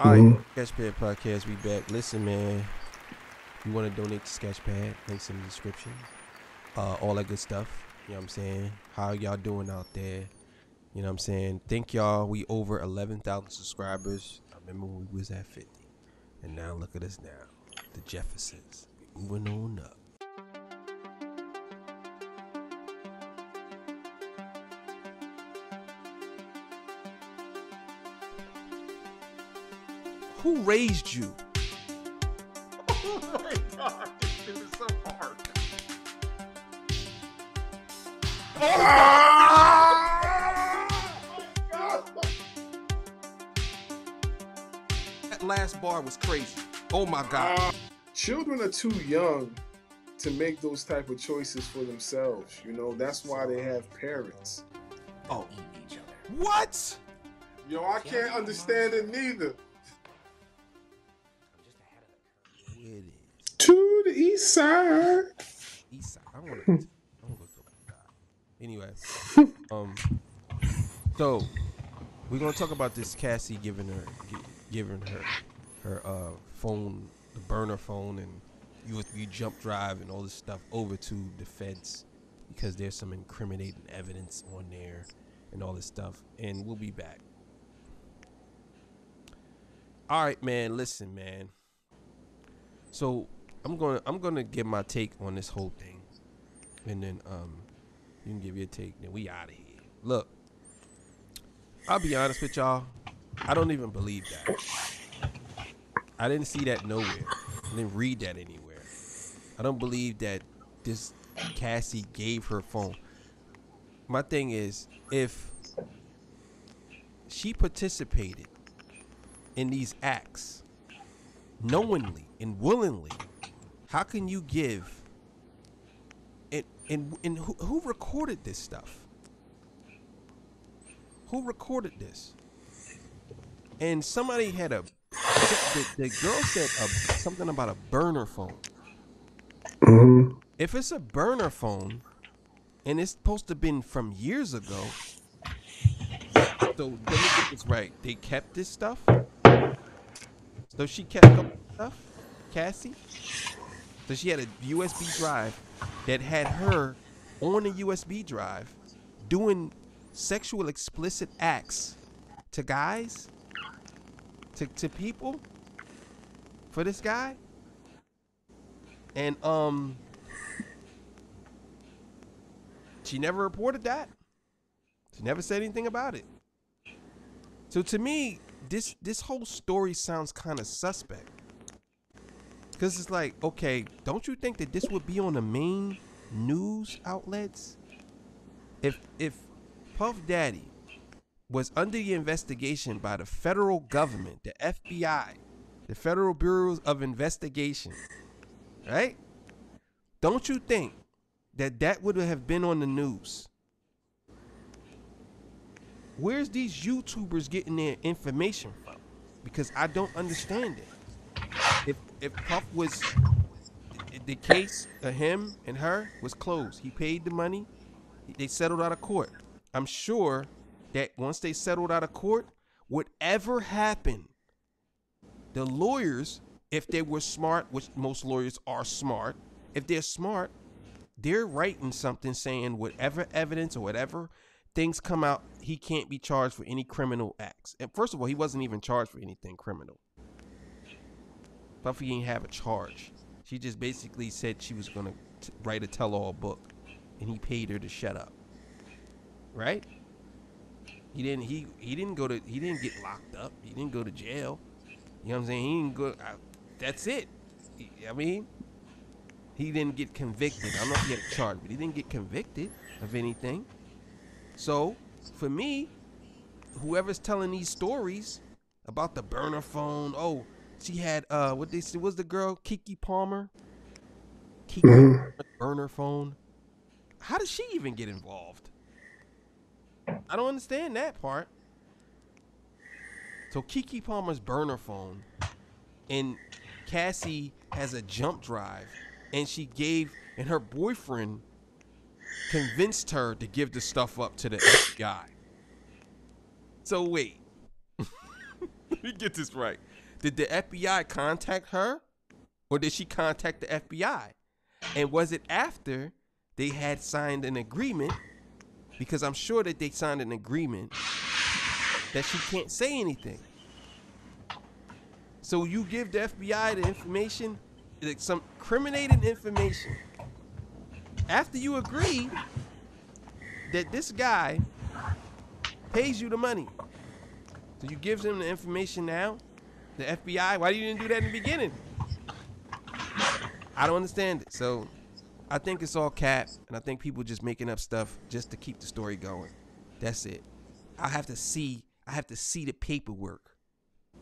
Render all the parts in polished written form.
All right, Sketchpad Podcast, we back. Listen, man, if you want to donate to Sketchpad, links in the description. All that good stuff. You know what I'm saying? How y'all doing out there? You know what I'm saying? Thank y'all. We over 11,000 subscribers. I remember when we was at 50. And now look at us now. The Jeffersons. We moving on up. Who raised you? Oh my God, this is so hard. Oh my God. That last bar was crazy. Oh my God. Children are too young to make those type of choices for themselves. You know, that's why they have parents. Oh, each other. What? Yo, I can't understand it neither. To the east side. East side. I want to go to the side. Anyway, so we're gonna talk about this Cassie giving her phone, the burner phone, and USB jump drive and all this stuff over to the feds because there's some incriminating evidence on there and all this stuff. And we'll be back. All right, man. Listen, man. So I'm gonna give my take on this whole thing, and then you can give your take. Then we out of here. Look, I'll be honest with y'all. I don't even believe that. I didn't see that nowhere. I didn't read that anywhere. I don't believe that this Cassie gave her phone. My thing is, if she participated in these acts knowingly and willingly, how can you give? And who recorded this stuff? Who recorded this? And somebody had a, the girl said something about a burner phone. Mm-hmm. If it's a burner phone, and it's supposed to have been from years ago, so let me get this right. They kept this stuff? So she kept all this stuff? Cassie, so she had a USB drive that had her on a USB drive doing sexual explicit acts to guys, to people, for this guy. And she never reported that. She never said anything about it. So to me, this whole story sounds kind of suspect. Because it's like, okay, don't you think that this would be on the main news outlets? If Puff Daddy was under the investigation by the federal government, the FBI, the Federal Bureau of Investigation, right? Don't you think that that would have been on the news? Where's these YouTubers getting their information from? Because I don't understand it. If Puff was, the case of him and her was closed. He paid the money. They settled out of court. I'm sure that once they settled out of court, whatever happened, the lawyers, if they were smart, which most lawyers are smart, if they're smart, they're writing something saying whatever evidence or whatever things come out, he can't be charged for any criminal acts. And first of all, he wasn't even charged for anything criminal. Puffy didn't have a charge. She just basically said she was gonna write a tell-all book, and he paid her to shut up. Right? He didn't. He didn't get locked up. He didn't go to jail. You know what I'm saying? He didn't go. That's it. I mean, he didn't get convicted. I don't know if he had a charge, but he didn't get convicted of anything. So, for me, whoever's telling these stories about the burner phone, oh, she had what they said was the girl Kiki Palmer. Kiki burner phone. How did she even get involved? I don't understand that part. So Kiki Palmer's burner phone, and Cassie has a jump drive, and she gave, and her boyfriend convinced her to give the stuff up to the FBI. So wait. Let me get this right. Did the FBI contact her, or did she contact the FBI? And was it after they had signed an agreement? Because I'm sure that they signed an agreement that she can't say anything. So you give the FBI the information, like some incriminating information, after you agree that this guy pays you the money. So you give him the information now, the FBI. Why you didn't do that in the beginning? I don't understand it. So I think it's all cap, and I think people just making up stuff just to keep the story going. That's it. I have to see the paperwork.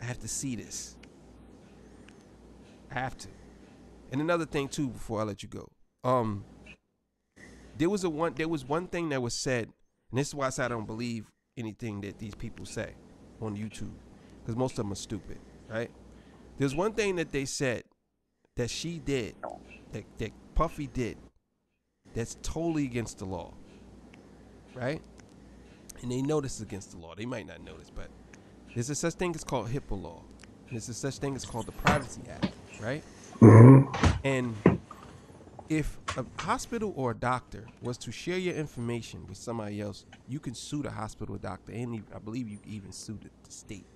I have to see this. I have to. And another thing too, before I let you go, there was one thing that was said, and this is why I said I don't believe anything that these people say on YouTube, because most of them are stupid, right? There's one thing that they said that she did, that Puffy did, that's totally against the law, right? And they know this is against the law. They might not know this, but there's a such thing as called HIPAA law. There's a such thing as called the Privacy Act, right? Mm-hmm. And if a hospital or a doctor was to share your information with somebody else, you can sue the hospital or doctor, and I believe you can even sue the state.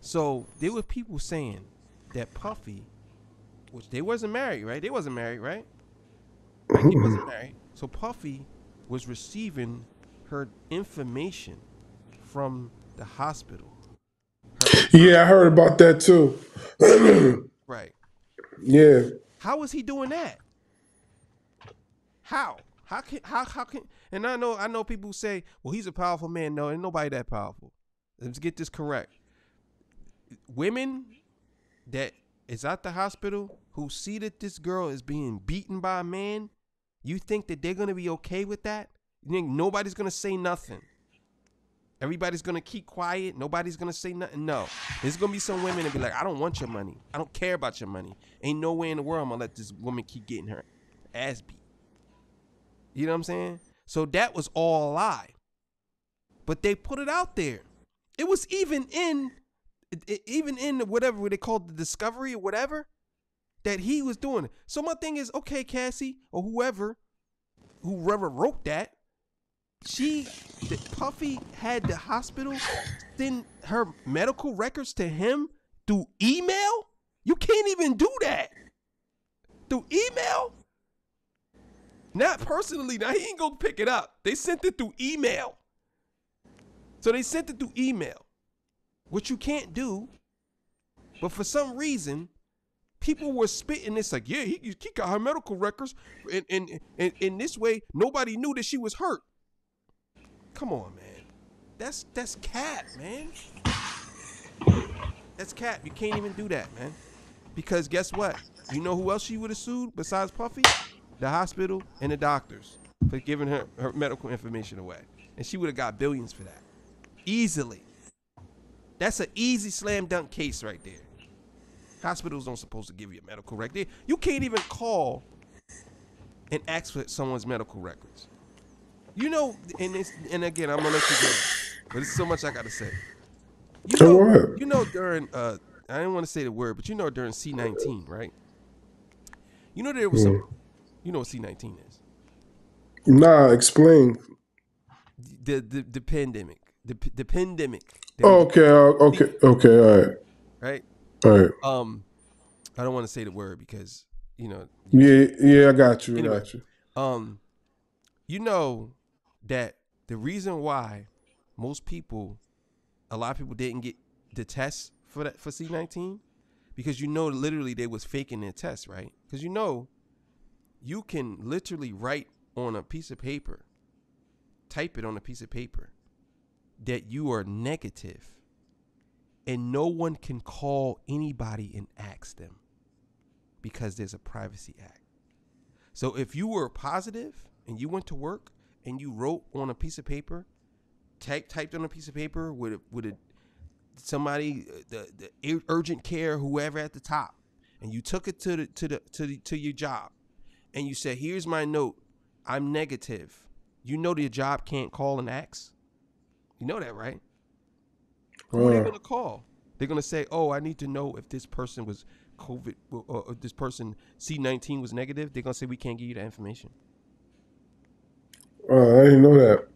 So there were people saying that Puffy, which they wasn't married, right? They wasn't married, right? Like, he wasn't married. So Puffy was receiving her information from the hospital. Yeah, I heard about that too. Right. Yeah. How was he doing that? How? How can? And I know people say, well, he's a powerful man. No, ain't nobody that powerful. Let's get this correct. Women that is at the hospital who see that this girl is being beaten by a man, you think that they're gonna be okay with that? You think nobody's gonna say nothing? Everybody's going to keep quiet. Nobody's going to say nothing. No. There's going to be some women that be like, I don't want your money. I don't care about your money. Ain't no way in the world I'm going to let this woman keep getting her ass beat. You know what I'm saying? So that was all a lie. But they put it out there. It was even in whatever they called the discovery or whatever, that he was doing it. So my thing is, okay, Cassie or whoever wrote that, Puffy had the hospital send her medical records to him through email? You can't even do that. Through email? Not personally. Now, he ain't gonna pick it up. They sent it through email. So they sent it through email, which you can't do. But for some reason, people were spitting this like, yeah, he got her medical records. And in this way, nobody knew that she was hurt. Come on, man. That's cap, man. That's cap. You can't even do that, man. Because guess what? You know who else she would have sued besides Puffy? The hospital and the doctors for giving her medical information away. And she would have got billions for that. Easily. That's an easy slam dunk case right there. Hospitals aren't supposed to give you a medical record. You can't even call and ask for someone's medical records. You know, and again, I'm gonna let you go, but there's so much I gotta say. You know, during I didn't want to say the word, but you know, during C-19, right? You know there was some. You know what C-19 is? Nah, explain. The pandemic. The pandemic. Okay, all right. Right. All right. I don't want to say the word because you know. Yeah, I got you. Anyway, I got you. You know that the reason why a lot of people didn't get the test for C-19, because you know literally they was faking their test, right? Because you know you can literally write on a piece of paper, type it on a piece of paper, that you are negative, and no one can call anybody and ask them because there's a Privacy Act. So if you were positive and you went to work and you wrote on a piece of paper, typed on a piece of paper with somebody, the urgent care, whoever at the top, and you took it to your job, and you said, "Here's my note. I'm negative." You know your job can't call and ask. You know that, right? Who are they going to call? They're going to say, oh, I need to know if this person was COVID, or if this person C-19 was negative. They're going to say, we can't give you that information. I didn't know that.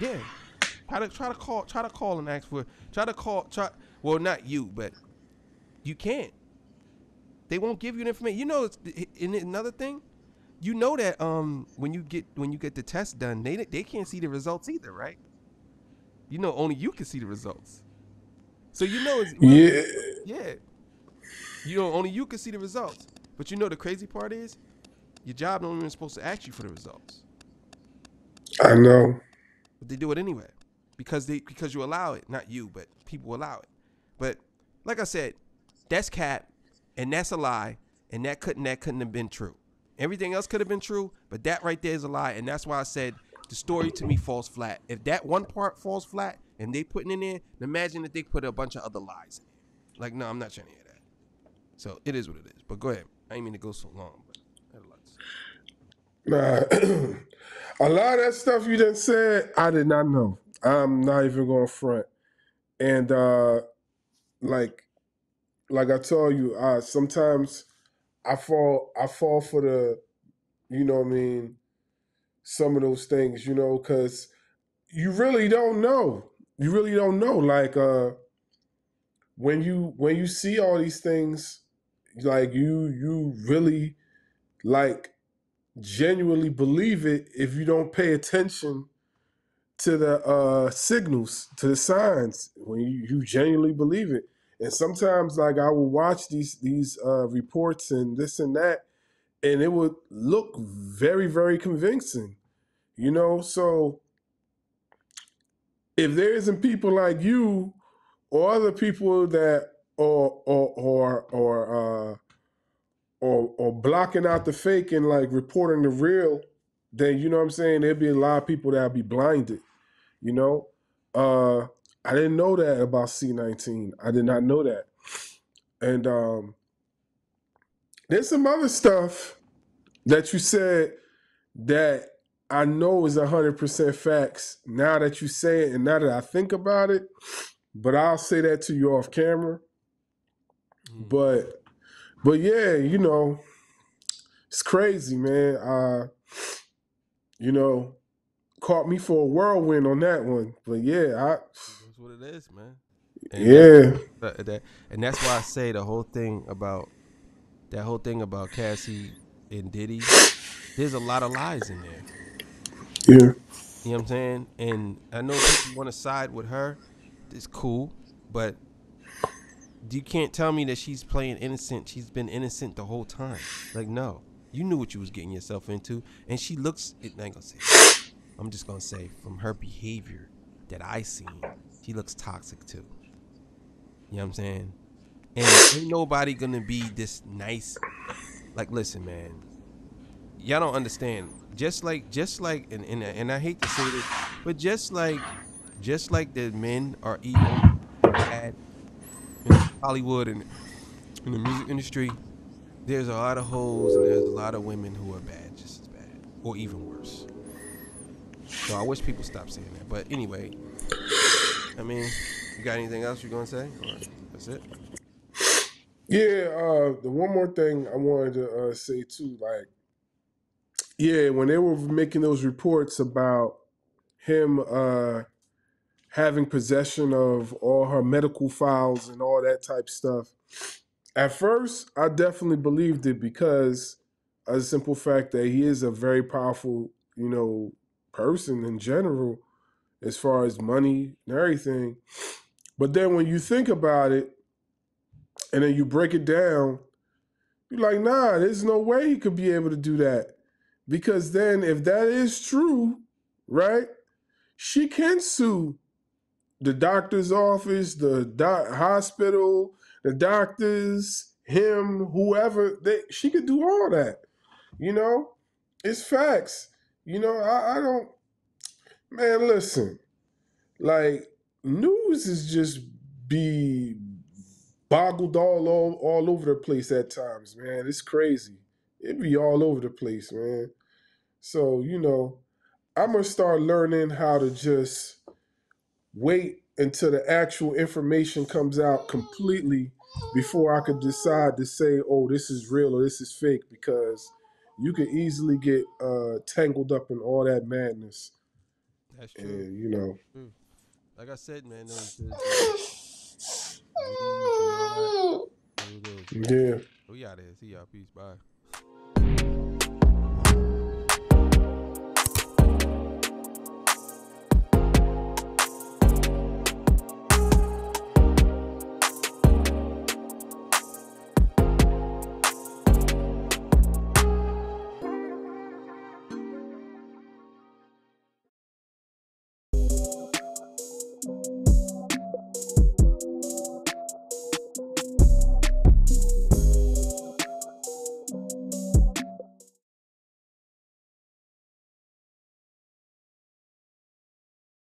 Yeah. Try to call and ask for, well, not you, but you can't. They won't give you the information. You know, and another thing, you know that when you get the test done, they can't see the results either, right? You know, only you can see the results. So you know, yeah. You know, only you can see the results. But you know, the crazy part is, your job don't even supposed to ask you for the results. I know. But they do it anyway, because you allow it. Not you, but people allow it. But like I said, that's cap. And that's a lie, and that couldn't have been true. Everything else could have been true, but that right there is a lie, and that's why I said the story to me falls flat. If that one part falls flat, and they putting in there, imagine that they put a bunch of other lies in. Like, no, I'm not trying to hear that. So it is what it is. But go ahead. I didn't mean to go so long, but I had a lot to say. Nah, a lot of that stuff you just said, I did not know. I'm not even going front, and Like I told you, sometimes I fall for the, you know what I mean, some of those things, you know, because you really don't know. You really don't know. Like when you see all these things, like you really like genuinely believe it if you don't pay attention to the signals, to the signs, when you genuinely believe it. And sometimes, like, I will watch these reports and this and that, and it would look very, very convincing, you know? So if there isn't people like you or other people that or blocking out the fake and, like, reporting the real, then, you know what I'm saying, there'd be a lot of people that'd be blinded, you know? I didn't know that about C-19. I did not know that. And there's some other stuff that you said that I know is 100% facts now that you say it and now that I think about it, but I'll say that to you off camera. But yeah, you know, it's crazy, man. You know, caught me for a whirlwind on that one. But yeah, what it is, man. And yeah, and that's why I say the whole thing about Cassie and Diddy, there's a lot of lies in there. Yeah, you know what I'm saying? And I know people want to side with her. It's cool, but you can't tell me that she's playing innocent. She's been innocent the whole time. Like, no, you knew what you was getting yourself into, and she looks. I ain't gonna say. I'm just gonna say from her behavior that I seen. She looks toxic too. You know what I'm saying? And ain't nobody gonna be this nice. Like, listen, man, y'all don't understand. Just like, and I hate to say this, but just like the men are evil, bad in Hollywood and in the music industry, there's a lot of hoes and there's a lot of women who are bad, just as bad, or even worse. So I wish people stopped saying that. But anyway. I mean, you got anything else you're gonna say? Or that's it. Yeah, the one more thing I wanted to say too, like, yeah, when they were making those reports about him having possession of all her medical files and all that type stuff, at first I definitely believed it because of the simple fact that he is a very powerful, you know, person in general, as far as money and everything. But then when you think about it and then you break it down, you're like, nah, there's no way he could be able to do that. Because then if that is true, right, she can sue the doctor's office, the hospital, the doctors, him, whoever. She could do all that, you know? It's facts. You know, I don't... Man, listen, like, news is just be boggled all over the place at times, man. It's crazy. It be all over the place, man. So, you know, I'm going to start learning how to just wait until the actual information comes out completely before I could decide to say, oh, this is real or this is fake, because you could easily get tangled up in all that madness. That's true. And, you know. True. Like I said, man, those kids. Yeah. We out of here. See y'all. Peace. Bye.